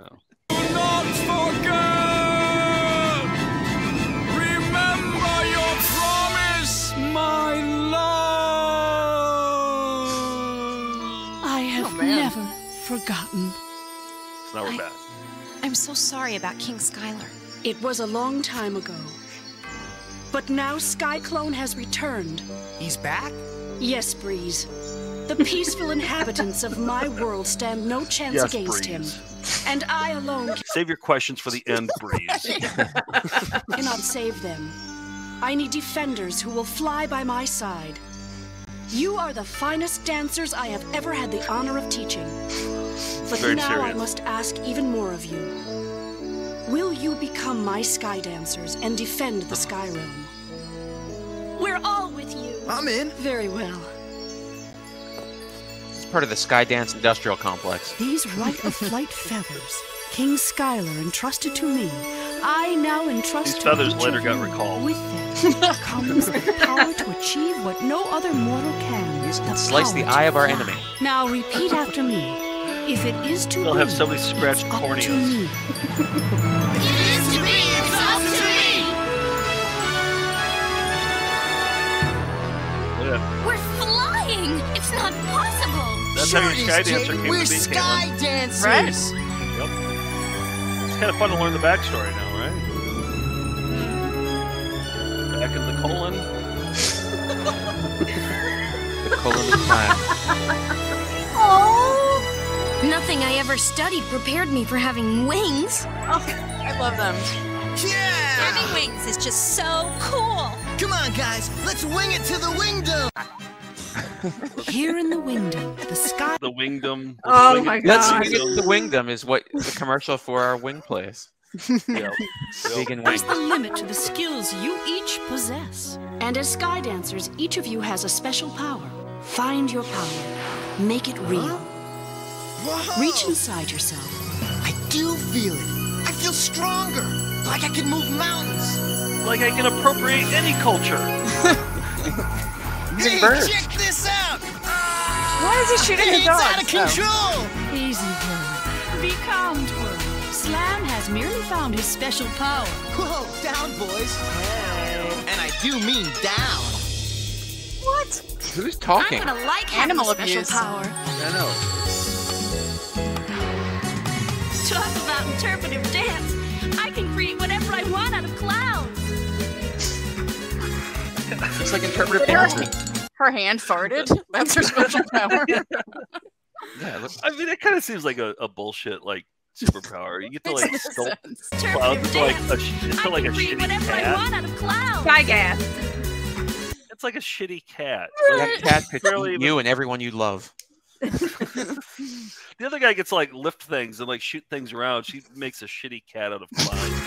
Oh. Not for good. Remember your promise, my love. I have never forgotten. So now we're back. I'm so sorry about King Skylar. It was a long time ago. But now Sky Clone has returned. He's back? Yes, Breeze. The peaceful inhabitants of my world stand no chance against him. And I alone can... Save your questions for the end, Breeze. Cannot save them. I need defenders who will fly by my side. You are the finest dancers I have ever had the honor of teaching. But now I must ask even more of you. Will you become my Sky Dancers and defend the Sky Realm? We're all with you. I'm in. Very well. It's part of the Sky Dance Industrial Complex. These right-of-flight feathers, King Skylar entrusted to me, I now entrust these feathers later got recalled. With them comes the power to achieve what no other mortal can. These can slice the eye of our enemy. Now repeat after me. If it is to They'll have somebody scratch corneas. It is to be, it's up to me! Yeah. We're flying! It's not possible! That's how your Sky Dancer came to be, Sky Dancers! Right? Yep. It's kind of fun to learn the backstory now, right? Back in the colon. The colon of time. Oh! Nothing I ever studied prepared me for having wings. Oh, I love them. Yeah! Having wings is just so cool. Come on, guys. Let's wing it to the Wingdom. Here in the Wingdom, the sky... The Wingdom. Oh, my God. The Wingdom is what the commercial for our wing plays. Yep. Vegan wings. There's the limit to the skills you each possess. And as Sky Dancers, each of you has a special power. Find your power. Make it real. Whoa. Reach inside yourself. I do feel it. I feel stronger. Like I can move mountains. Like I can appropriate any culture. Hey, check this out! Why is he shooting his dogs? It's out of control! Easy, Twirl. Be calm, Twirl. Slam has merely found his special power. Whoa, down, boys. Hey. And I do mean down. What? Who's talking? I'm gonna like animal abuse. Special power. I know. Talk about interpretive dance. I can create whatever I want out of clouds. It's like interpretive dance. Her hand farted. That's her special power. Yeah, I mean, it kind of seems like a bullshit like superpower. You get to like sculpt clouds like a shitty cat. I want out of clouds. Sky gas. It's like a shitty cat. That cat could eat you and everyone you love. The other guy gets to, like, lift things and like shoot things around. She makes a shitty cat out of flies.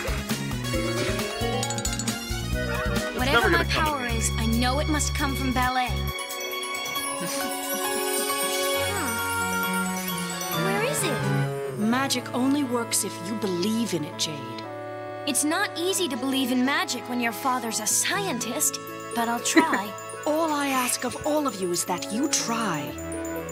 Whatever my power is, I know it must come from ballet. Where is it? Magic only works if you believe in it, Jade. It's not easy to believe in magic when your father's a scientist, but I'll try. All I ask of all of you is that you try.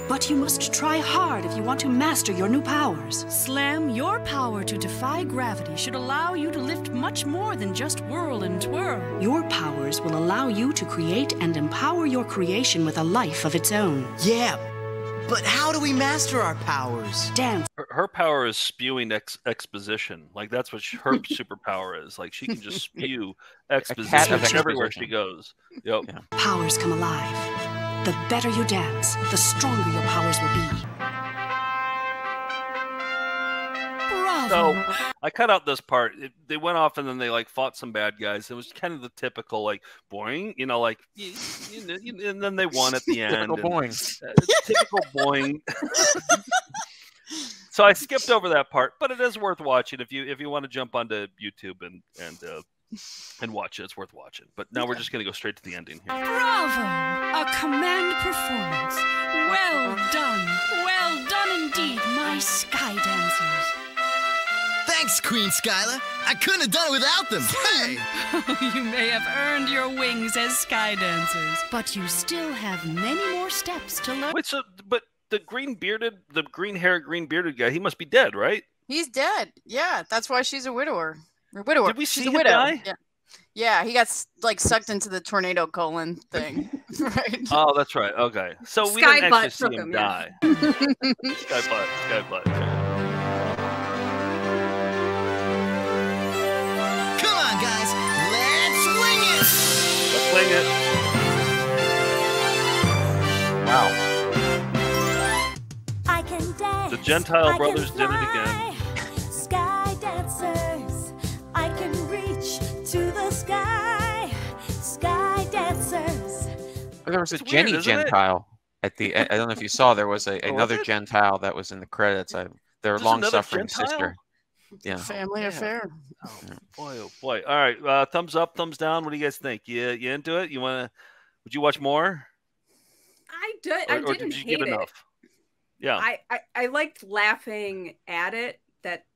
But you must try hard if you want to master your new powers. Slam, your power to defy gravity should allow you to lift much more than just whirl and twirl. Your powers will allow you to create and empower your creation with a life of its own. Yeah, but how do we master our powers? Dance. Her power is spewing exposition. Like, that's what her superpower is. Like, she can just spew exposition everywhere she goes. Yep. Yeah. Powers come alive. The better you dance, the stronger your powers will be. Bravo! So, I cut out this part. They went off and then they like fought some bad guys. It was kind of the typical like boing, you know, like and then they won at the end. Typical boing. Typical boing. So I skipped over that part, but it is worth watching if you want to jump onto YouTube and watch it. It's worth watching. But now we're just going to go straight to the ending here. Bravo! A command performance. Well done. Well done indeed, my Sky Dancers. Thanks, Queen Skyla. I couldn't have done it without them. Hey! You may have earned your wings as Sky Dancers, but you still have many more steps to learn. Wait, so, but the green-haired, green-bearded guy, he must be dead, right? He's dead. Yeah, that's why she's a widower. Did we see him die? Yeah. Yeah, he got like sucked into the tornado colon thing, right? Oh, that's right. Okay, so we didn't actually see him die. Yeah. Sky butt. Come on, guys, let's wing it. Let's wing it. Wow. I can dance. The Gentile Brothers did it again. Sky Dancers, I can reach to the sky. Sky Dancers. There was a Jenny Gentile at the end. I don't know if you saw, there was another Gentile that was in the credits. Their long-suffering sister. Yeah. Family affair. Oh, boy, oh, boy. All right. Thumbs up, thumbs down. What do you guys think? You into it? You want to? Would you watch more? I didn't hate it. Enough? Yeah. I liked laughing at it.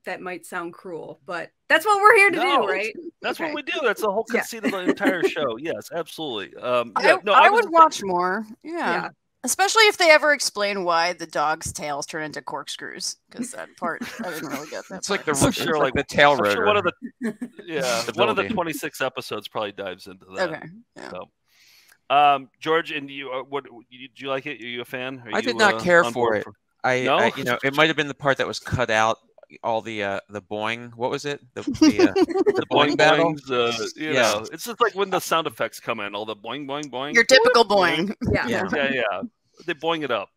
That might sound cruel, but that's what we're here to do, right? That's what we do. That's the whole conceit of the entire show. Yes, absolutely. I would watch more. Yeah. Especially if they ever explain why the dog's tails turn into corkscrews, because that part I didn't really get. That it's part. Like the sure, like the tail rotor. Sure one of the one of the 26 episodes probably dives into that. Okay. Yeah. So. George, and you, did you like it? Are you a fan? I did not care for it. You know, it might have been the part that was cut out. All the boing, what was it? The boing battle. You know, it's just like when the sound effects come in, all the boing, boing, boing. Your typical boing. Yeah. They boing it up.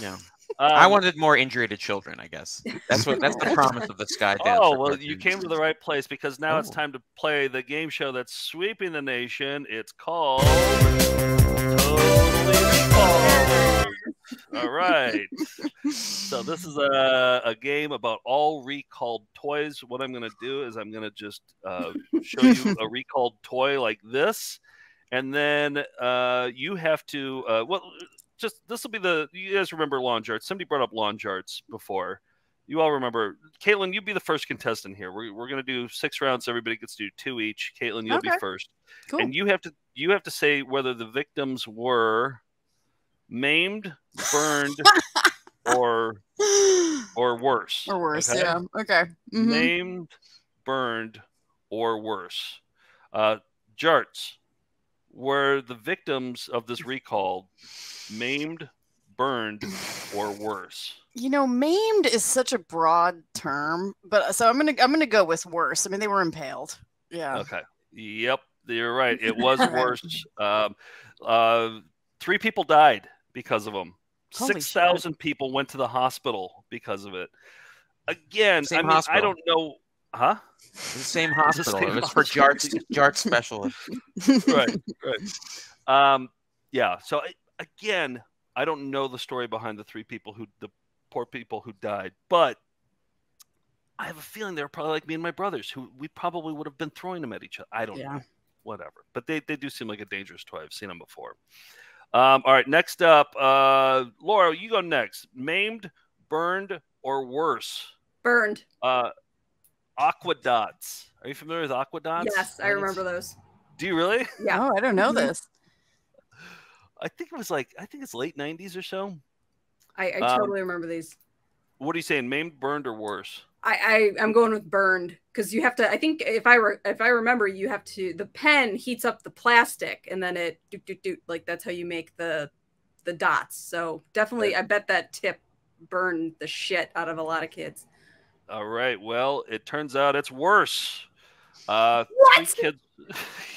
Yeah. I wanted more injury to children, I guess. That's the promise of the Sky Dancer. Oh, well, you came to the right place, because now it's time to play the game show that's sweeping the nation. It's called All right. So this is a game about all recalled toys. What I'm going to do is I'm going to just show you a recalled toy like this, and then you have to this will be the, you guys remember lawn jarts. Somebody brought up lawn jarts before. You all remember. Caitlin, you'd be the first contestant here. We're going to do 6 rounds. Everybody gets to do 2 each. Caitlin, you'll be first. Cool. And you have to say whether the victims were maimed, burned, or worse. Or worse, okay? Yeah. Okay. Mm-hmm. Maimed, burned, or worse. Jarts, were the victims of this recall maimed, burned, or worse? You know, maimed is such a broad term, but so I'm gonna go with worse. I mean, they were impaled. Yeah. Okay. Yep, you're right. It was worse. 3 people died because of them. 6,000 people went to the hospital because of it. Again, I mean, hospital. I don't know. Huh? The same hospital. It was for Jart's specialist. Right. Yeah. So again, I don't know the story behind the poor people who died, but I have a feeling they were probably like me and my brothers, who we probably would have been throwing them at each other. I don't know. Whatever. But they do seem like a dangerous toy. I've seen them before. All right, next up, Laura, you go next. Maimed, burned, or worse? Burned. Aquadots. Are you familiar with Aquadots? Yes, I remember those. Do you really? Yeah. Oh, I don't know this. I think it's late 90s or so. I totally remember these. What are you saying? Maimed, burned, or worse? I'm going with burned, because you have to. I think if I remember, you have to. The pen heats up the plastic, and then it like that's how you make the dots. So definitely, I bet that tip burned the shit out of a lot of kids. All right. Well, it turns out it's worse. What? 3 kids.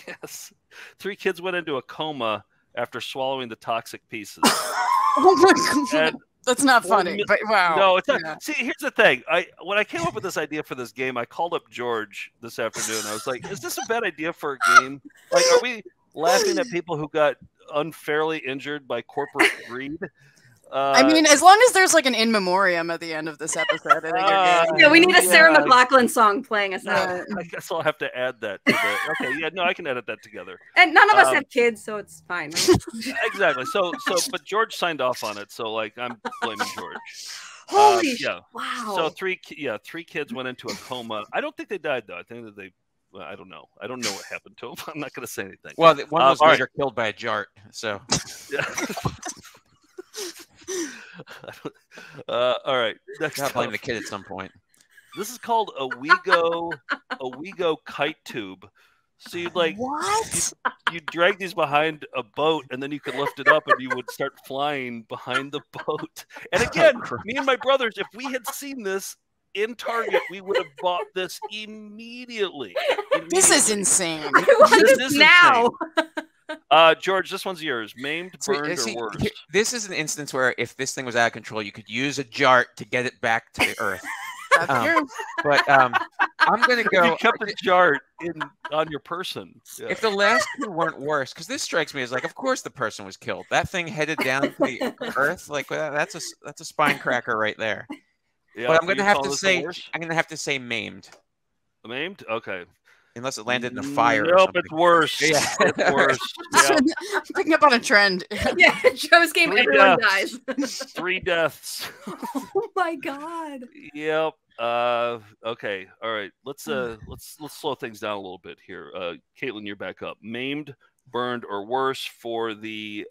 Yes, 3 kids went into a coma after swallowing the toxic pieces. Oh my God. That's not funny, but wow. No, it's not. Yeah. See, here's the thing. When I came up with this idea for this game, I called up George this afternoon. I was like, is this a bad idea for a game? Like, are we laughing at people who got unfairly injured by corporate greed? I mean, as long as there's like an in memoriam at the end of this episode, I think you're good. Yeah, we need a Sarah McLachlan song playing us out. I guess I'll have to add that to the, okay, yeah, no, I can edit that together. And none of us have kids, so it's fine. Right? Exactly. So, but George signed off on it, so like I'm blaming George. Holy wow! So three kids went into a coma. I don't think they died though. I think that they. Well, I don't know. I don't know what happened to them. I'm not going to say anything. Well, one was later killed by a jart. So. Yeah. All right. Next up, blame the kid at some point. This is called a Wigo, kite tube. So you'd like what? You drag these behind a boat, and then you could lift it up, and you would start flying behind the boat. And again, me and my brothers, if we had seen this in Target, we would have bought this immediately. This is insane. This is now. Insane. George, this one's yours. Maimed, burned, or worse. This is an instance where if this thing was out of control, you could use a jart to get it back to the earth. But I'm going to go. You kept the jart on your person. Yeah. If the last two weren't worse, because this strikes me as like, of course the person was killed. That thing headed down to the earth, like that's a spine cracker right there. Yeah, but I'm going to have to say maimed. Maimed? Okay. Unless it landed in a fire. Nope, it's worse. Yeah. It's worse. Yeah. I'm picking up on a trend. Yeah, Joe's game. Everyone dies. 3 deaths. Oh my god. Yep. Okay. All right. Let's slow things down a little bit here. Caitlin, you're back up. Maimed, burned, or worse for the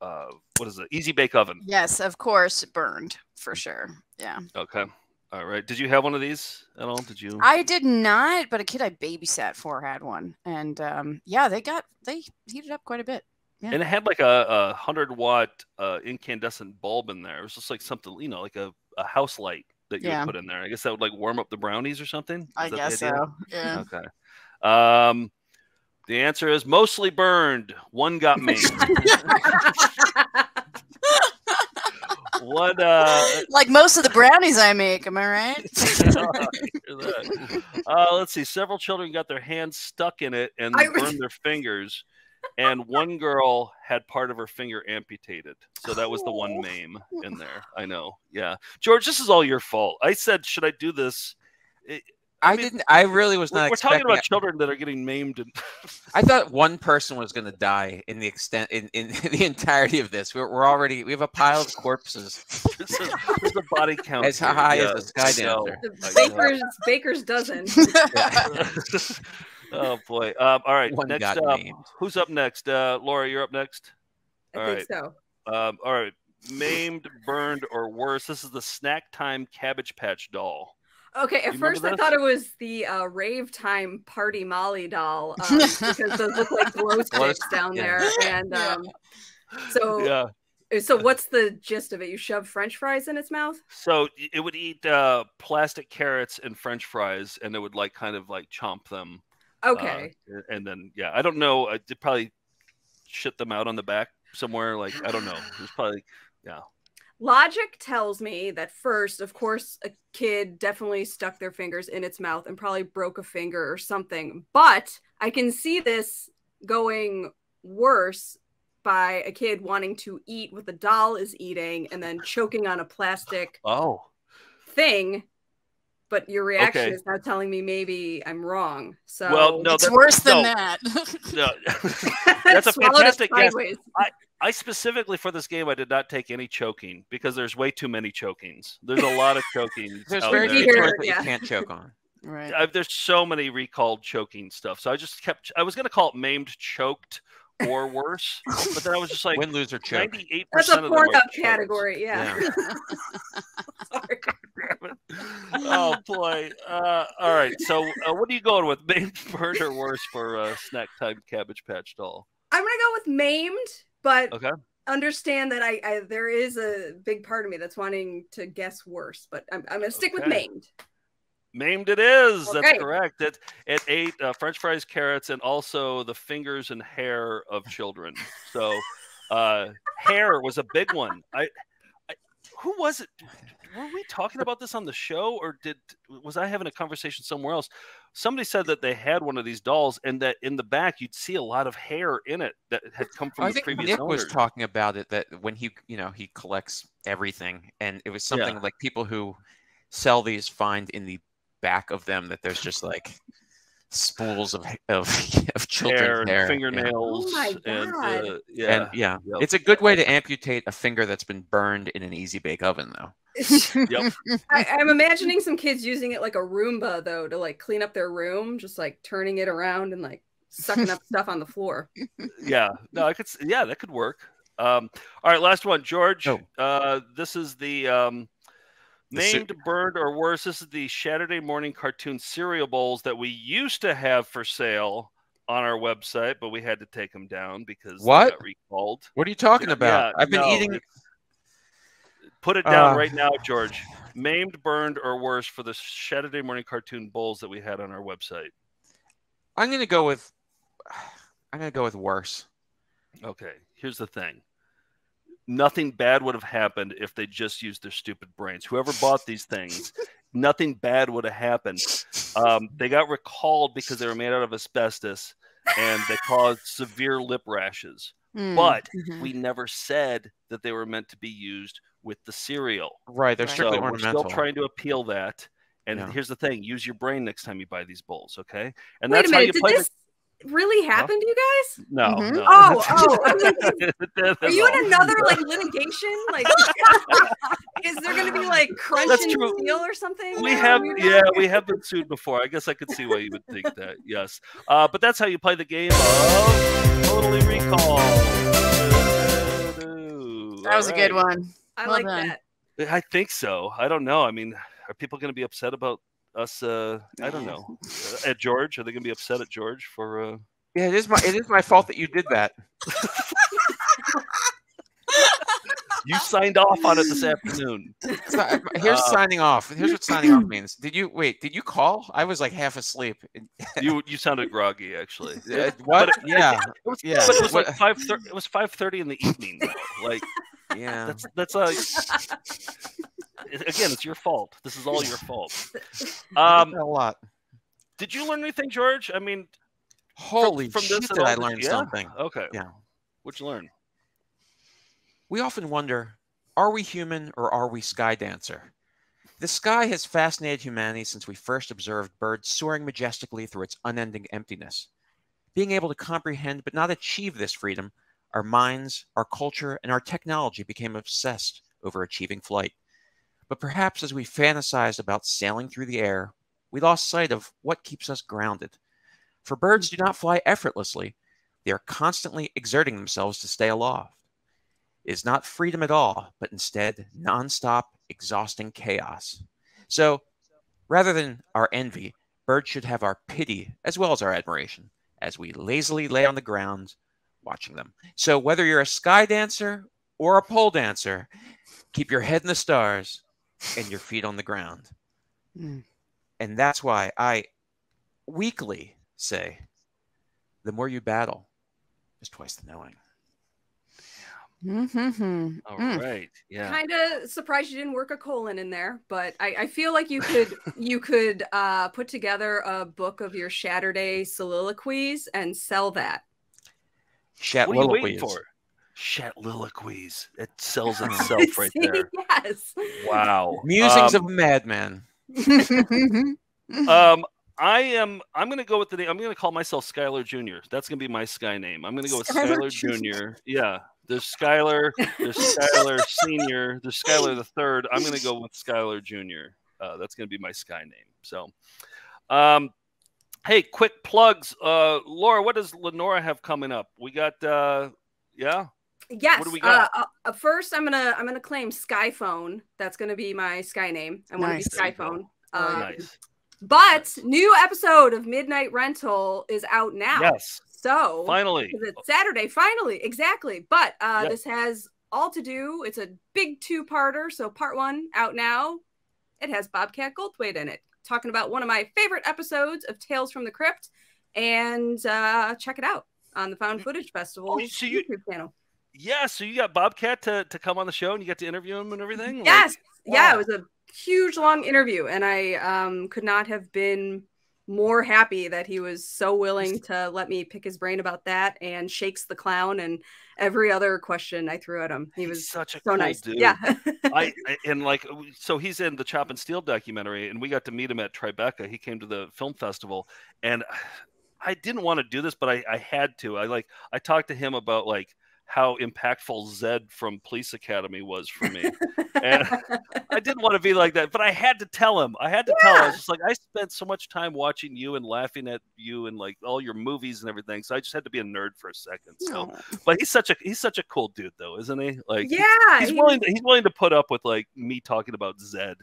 what is it? Easy Bake Oven. Yes, of course, burned for sure. Yeah. Okay. All right. Did you have one of these at all? Did you? I did not, but a kid I babysat for had one, and yeah, they heated up quite a bit. Yeah. And it had like a 100-watt incandescent bulb in there. It was just like something, you know, like a house light that you would put in there. I guess that would like warm up the brownies or something. I guess so. Yeah. Okay. The answer is mostly burned. One got maimed. What like most of the brownies I make, am I right? Let's see. Several children got their hands stuck in it and burned their fingers, and one girl had part of her finger amputated. So that was the one maim in there. I know. Yeah, George, this is all your fault. I said, should I do this? I mean, I didn't. I really was not. We're talking about children that are getting maimed. And I thought one person was going to die in the extent in the entirety of this. We have a pile of corpses. There's a body count as high as a Sky Dancer. Baker's dozen. Oh boy! All right. One next up, who's up next? Laura, you're up next. I think so. All right. Maimed, burned, or worse. This is the Snack Time Cabbage Patch doll. Okay, at first I thought it was the rave time party Molly doll because those look like glow sticks down there. And so what's the gist of it? You shove French fries in its mouth? So it would eat plastic carrots and French fries, and it would like kind of like chomp them. Okay. And then yeah, I don't know. I did probably shit them out on the back somewhere. Like I don't know. It was probably yeah. Logic tells me that first, of course, a kid definitely stuck their fingers in its mouth and probably broke a finger or something. But I can see this going worse by a kid wanting to eat what the doll is eating and then choking on a plastic thing. But your reaction is now telling me maybe I'm wrong. So well, no, it's worse than that. No. That's a fantastic guess. I specifically for this game, I did not take any choking because there's way too many chokings. There's a lot of chokings. There's very few that you can't choke on. Right. There's so many recalled choking stuff. So I just kept. I was going to call it maimed, choked, or worse, but then I was just like win, lose, or choke. 98%. That's a porn-up category. Yeah. Sorry. Oh boy! All right. So, what are you going with, maimed, burned, or worse for Snack Time Cabbage Patch doll? I'm gonna go with maimed, but understand that I there is a big part of me that's wanting to guess worse, but I'm gonna stick with maimed. Maimed, it is. Okay. That's correct. It ate French fries, carrots, and also the fingers and hair of children. So, hair was a big one. Who was it? Were we talking about this on the show, or was I having a conversation somewhere else? Somebody said that they had one of these dolls, and that in the back you'd see a lot of hair in it that had come from the previous owners. I think Nick was talking about it, that when he, you know, he collects everything, and it was something like people who sell these find in the back of them that there's just like spools of children's hair, fingernails, and, it's a good way to amputate a finger that's been burned in an Easy Bake Oven, though. Yep. I'm imagining some kids using it like a Roomba, though, to like clean up their room, just like turning it around and like sucking up stuff on the floor. Yeah, no, I could. Yeah, that could work. All right, last one, George. Oh. This is the named bird or worse. This is the Saturday morning cartoon cereal bowls that we used to have for sale on our website, but we had to take them down because they got recalled. What are you talking about? Yeah, I've been eating. Put it down right now, George. Maimed, burned, or worse for the Saturday morning cartoon bowls that we had on our website. I'm gonna go with worse. Okay, here's the thing. Nothing bad would have happened if they just used their stupid brains. Whoever bought these things, nothing bad would have happened. They got recalled because they were made out of asbestos and they caused severe lip rashes. But we never said that they were meant to be used with the cereal. Right, they're strictly ornamental. We're still trying to appeal that. And here's the thing. Use your brain next time you buy these bowls, okay? And wait, that's a minute, how you play. Did this really happen to you guys? No. No. Oh. Are you in another like litigation? Like, is there going to be like crunch and steel or something? We have been sued before. I guess I could see why you would think that. Yes. But that's how you play the game of Totally Recall. That was a good one. I like that. I think so. I don't know. I mean, are people going to be upset about us? I don't know. At George, are they going to be upset at George for? Yeah, it is my fault that you did that. You signed off on it this afternoon. Here's signing off. Here's what signing off means. Did you call? I was like half asleep. You sounded groggy, actually. What? It was But it was like 5:30. It was 5:30 in the evening. Though. Like, yeah, that's like. Again, it's your fault. This is all your fault. A lot. Did you learn anything, George? I mean, holy shit, did I learn something? Okay. Yeah. What'd you learn? We often wonder, are we human or are we Sky Dancer? The sky has fascinated humanity since we first observed birds soaring majestically through its unending emptiness. Being able to comprehend but not achieve this freedom, our minds, our culture, and our technology became obsessed over achieving flight. But perhaps as we fantasized about sailing through the air, we lost sight of what keeps us grounded. For birds do not fly effortlessly. They are constantly exerting themselves to stay aloft. Is not freedom at all, but instead nonstop, exhausting chaos. So, rather than our envy, birds should have our pity as well as our admiration as we lazily lay on the ground watching them. So, whether you're a sky dancer or a pole dancer, keep your head in the stars and your feet on the ground. And that's why I weekly say, the more you battle is twice the knowing. All right. Yeah. Kind of surprised you didn't work a colon in there, but I feel like you could put together a book of your Saturday soliloquies and sell that. What are you waiting for? Shatliloquies. It sells itself right there. Yes. Wow. Musings of a madman. I'm going to go with the name. I'm going to call myself Skylar Jr. That's going to be my Sky name. I'm going to go with Skylar Jr. Yeah. There's Skylar. There's Skylar Sr. There's Skylar the Third. I'm going to go with Skylar Jr. That's going to be my Sky name. So, hey, quick plugs. Laura, what does Lenora have coming up? We got, Yes. What do we got? First, I'm gonna claim Skyphone. That's gonna be my Sky name. I want to be Skyphone. Nice. But new episode of Midnight Rental is out now. Yes. So finally, it's Saturday. Finally, exactly. But this has all to do. It's a big two-parter. So part one out now. It has Bobcat Goldthwaite in it, talking about one of my favorite episodes of Tales from the Crypt, and check it out on the Found Footage Festival YouTube channel. Yeah, so you got Bobcat to come on the show, and you got to interview him and everything? Yes. Like, wow. Yeah, it was a huge, long interview, and I could not have been more happy that he was so willing to let me pick his brain about that and Shakes the Clown and every other question I threw at him. He was such a cool dude. Yeah. So he's in the Chop and Steel documentary, and we got to meet him at Tribeca. He came to the film festival, and I didn't want to do this, but I had to. I talked to him about, like, how impactful Zed from Police Academy was for me. And I didn't want to be like that, but I had to tell him. I had to tell him. I was just like, I spent so much time watching you and laughing at you and like all your movies and everything. So I just had to be a nerd for a second. So, but he's such a cool dude though, isn't he? Like, yeah, he's willing to put up with like me talking about Zed.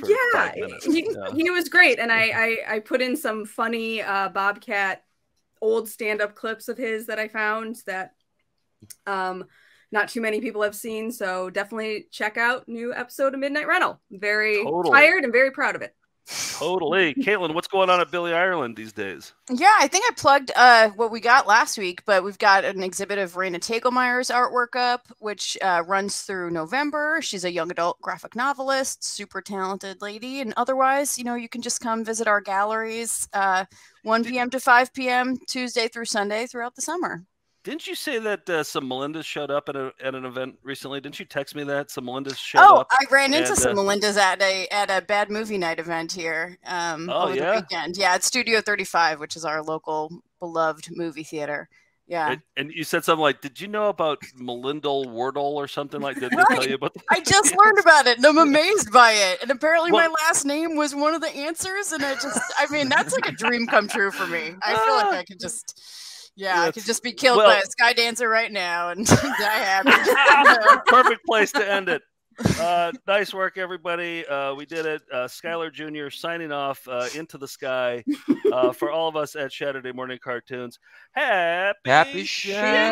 For 5 minutes. He was great. And I put in some funny Bobcat old stand-up clips of his that I found that not too many people have seen, so definitely check out new episode of Midnight Rental. Very tired and very proud of it. Totally. Caitlin, what's going on at Billy Ireland these days? Yeah, I think I plugged what we got last week, but we've got an exhibit of Raina Tegelmeyer's artwork up, which runs through November. She's a young adult graphic novelist, super talented lady, and otherwise, you know, you can just come visit our galleries 1 p.m. to 5 p.m. Tuesday through Sunday throughout the summer. Didn't you say that some Melindas showed up at an event recently? Didn't you text me that some Melindas showed up? Oh, I ran into some Melindas at a bad movie night event here over the weekend. Yeah, at Studio 35, which is our local beloved movie theater. Yeah. And you said something like, did you know about Melindal Wordle or something like that? Right. Tell you about that? I just learned about it and I'm amazed by it. And apparently my last name was one of the answers. And I mean, that's like a dream come true for me. I feel like I could just... Yeah, I could just be killed by a Sky Dancer right now and die happy. Perfect place to end it. Nice work, everybody. We did it. Skylar Jr. signing off into the sky for all of us at Saturday Morning Cartoons. Happy Saturday!